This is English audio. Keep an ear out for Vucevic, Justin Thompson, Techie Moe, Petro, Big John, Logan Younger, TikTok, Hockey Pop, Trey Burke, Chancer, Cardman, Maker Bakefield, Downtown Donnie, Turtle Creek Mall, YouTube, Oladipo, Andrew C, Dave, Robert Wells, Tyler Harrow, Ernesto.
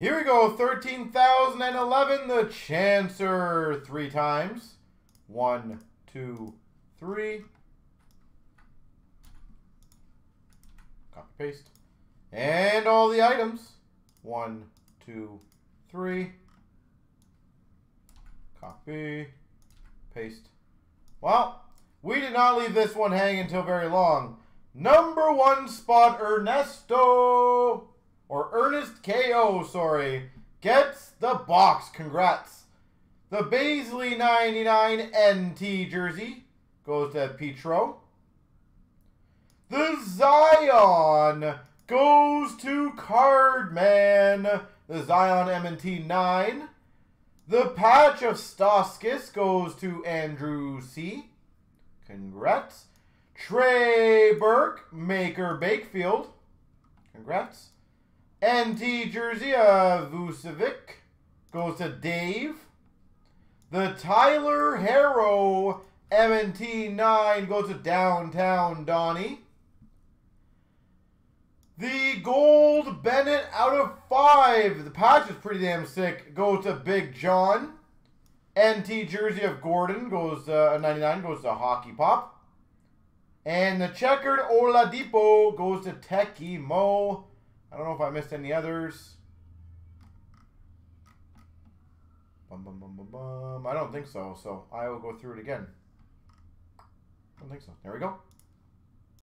Here we go, 13,011, the Chancer, 3 times. 1, 2, 3. Copy, paste. And all the items. 1, 2, 3. Copy, paste. Well, we did not leave this one hanging until very long. Number 1 spot, Ernesto, or Ernest K.O., sorry, gets the box. Congrats. The Baisley 99 NT jersey goes to Petro. The Zion goes to Cardman. The Zion M&T 9. The patch of Stoskis goes to Andrew C. Congrats. Trey Burke, Maker Bakefield. Congrats. NT jersey of Vucevic goes to Dave. The Tyler Harrow M&T 9 goes to Downtown Donnie. The gold Bennett /5. The patch is pretty damn sick. Goes to Big John. NT jersey of Gordon goes to 99. Goes to Hockey Pop. And the checkered Oladipo goes to Techie Moe. I don't know if I missed any others. Bum, bum, bum, bum, bum. I don't think so. So I will go through it again. I don't think so. There we go.